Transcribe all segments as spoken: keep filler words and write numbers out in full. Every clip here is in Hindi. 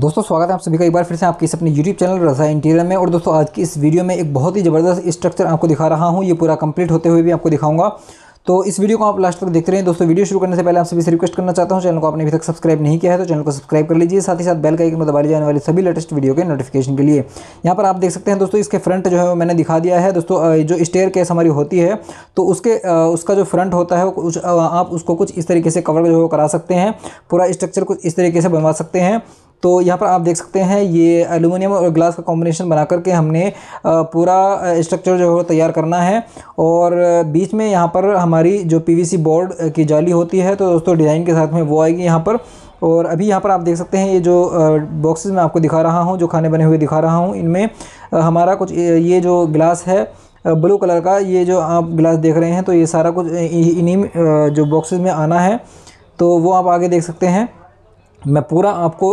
दोस्तों स्वागत है आप सभी का एक बार फिर से आपके इस अपने YouTube चैनल रज़ा इंटीरियर में। और दोस्तों आज की इस वीडियो में एक बहुत ही ज़बरदस्त स्ट्रक्चर आपको दिखा रहा हूं, ये पूरा कंप्लीट होते हुए भी आपको दिखाऊंगा, तो इस वीडियो को आप लास्ट तक देखते रहें। दोस्तों वीडियो शुरू करने से पहले आप सभी से रिक्वेस्ट करना चाहता हूं, चैनल को आपने अभी तक सब्सक्राइब नहीं किया है तो चैनल को सब्सक्राइब कर लीजिए, साथ ही साथ बेल का आइकन दबा लीजिए आने वाली सभी लेटेस्ट वीडियो के नोटिफिकेशन के लिए। यहाँ पर आप देख सकते हैं दोस्तों इसके फ्रंट जो है मैंने दिखा दिया है। दोस्तों जो स्टेयर केस हमारी होती है तो उसके उसका जो फ्रंट होता है वो आप उसको कुछ इस तरीके से कवर जो करा सकते हैं, पूरा स्ट्रक्चर कुछ इस तरीके से बनवा सकते हैं। तो यहाँ पर आप देख सकते हैं ये एल्यूमिनियम और ग्लास का कॉम्बिनेशन बना करके हमने पूरा स्ट्रक्चर जो है तैयार करना है। और बीच में यहाँ पर हमारी जो पीवीसी बोर्ड की जाली होती है तो दोस्तों डिज़ाइन के साथ में वो आएगी यहाँ पर। और अभी यहाँ पर आप देख सकते हैं ये जो बॉक्सेस मैं आपको दिखा रहा हूँ, जो खाने बने हुए दिखा रहा हूँ, इनमें हमारा कुछ ये जो ग्लास है ब्लू कलर का, ये जो आप ग्लास देख रहे हैं तो ये सारा कुछ इन्हीं जो बॉक्सेस में आना है, तो वो आप आगे देख सकते हैं। मैं पूरा आपको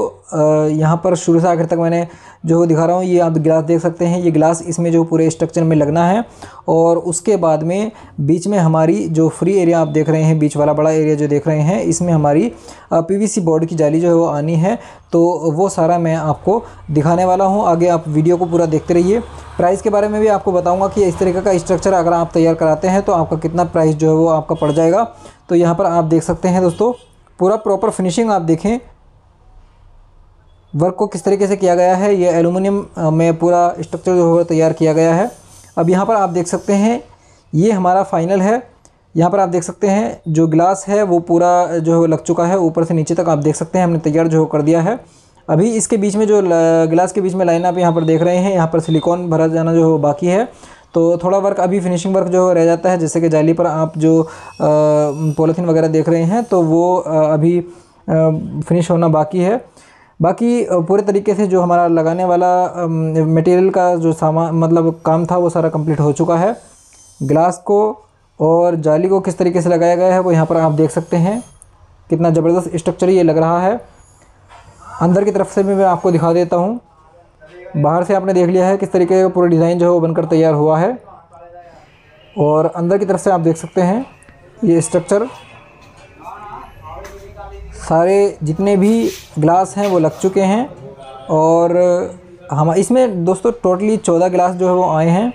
यहाँ पर शुरू से आखिर तक मैंने जो दिखा रहा हूँ, ये आप ग्लास देख सकते हैं, ये ग्लास इसमें जो पूरे स्ट्रक्चर में लगना है। और उसके बाद में बीच में हमारी जो फ्री एरिया आप देख रहे हैं, बीच वाला बड़ा एरिया जो देख रहे हैं, इसमें हमारी पीवीसी बोर्ड की जाली जो है वो आनी है, तो वो सारा मैं आपको दिखाने वाला हूँ। आगे आप वीडियो को पूरा देखते रहिए। प्राइस के बारे में भी आपको बताऊँगा कि इस तरीके का स्ट्रक्चर अगर आप तैयार कराते हैं तो आपका कितना प्राइस जो है वो आपका पड़ जाएगा। तो यहाँ पर आप देख सकते हैं दोस्तों पूरा प्रॉपर फिनिशिंग आप देखें, वर्क को किस तरीके से किया गया है। ये एल्यूमिनियम में पूरा स्ट्रक्चर जो है तैयार किया गया है। अब यहाँ पर आप देख सकते हैं ये हमारा फाइनल है। यहाँ पर आप देख सकते हैं जो ग्लास है वो पूरा जो है लग चुका है, ऊपर से नीचे तक आप देख सकते हैं हमने तैयार जो कर दिया है। अभी इसके बीच में जो ग्लास के बीच में लाइन आप यहाँ पर देख रहे हैं, यहाँ पर सिलिकॉन भरा जाना जो बाकी है, तो थोड़ा वर्क अभी फिनिशिंग वर्क जो रह जाता है। जैसे कि जाली पर आप जो पॉलीथीन वगैरह देख रहे हैं तो वो अभी फिनिश होना बाकी है। बाकी पूरे तरीके से जो हमारा लगाने वाला मटेरियल का जो सामान मतलब काम था वो सारा कंप्लीट हो चुका है। ग्लास को और जाली को किस तरीके से लगाया गया है वो यहाँ पर आप देख सकते हैं, कितना ज़बरदस्त स्ट्रक्चर ये लग रहा है। अंदर की तरफ से भी मैं आपको दिखा देता हूँ, बाहर से आपने देख लिया है किस तरीके का पूरा डिज़ाइन जो है वो बनकर तैयार हुआ है। और अंदर की तरफ से आप देख सकते हैं ये स्ट्रक्चर, सारे जितने भी ग्लास हैं वो लग चुके हैं। और हम इसमें दोस्तों टोटली चौदह ग्लास जो है वो आए हैं,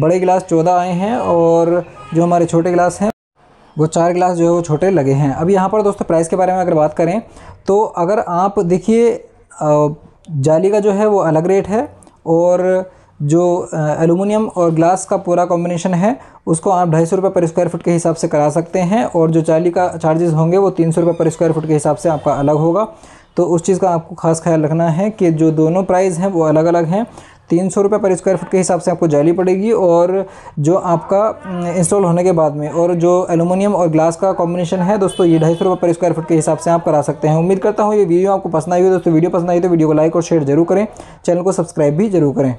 बड़े ग्लास चौदह आए हैं और जो हमारे छोटे ग्लास हैं वो चार ग्लास जो है वो छोटे लगे हैं। अब यहाँ पर दोस्तों प्राइस के बारे में अगर बात करें तो अगर आप देखिए जाली का जो है वो अलग रेट है, और जो एलुमिनियम और ग्लास का पूरा कॉम्बिनेशन है उसको आप ढाई सौ रुपये पर स्क्वायर फुट के हिसाब से करा सकते हैं। और जो जाली का चार्जेस होंगे वो तीन सौ रुपये पर स्क्वायर फुट के हिसाब से आपका अलग होगा। तो उस चीज़ का आपको खास ख्याल रखना है कि जो दोनों प्राइस हैं वो अलग अलग हैं। तीन सौ रुपये पर स्क्वायर फुट के हिसाब से आपको जाली पड़ेगी, और जो आपका इंस्टॉल होने के बाद में, और जो एलुमिनियम और ग्लास का कॉम्बिनेशन है दोस्तों ये ढाई सौ रुपये पर स्क्वायर फुट के हिसाब से आप करा सकते हैं। उम्मीद करता हूँ ये वीडियो आपको पसंद आई हो। दोस्तों वीडियो पसंद आई तो वीडियो को लाइक और शेयर जरूर करें, चैनल को सब्सक्राइब भी जरूर करें।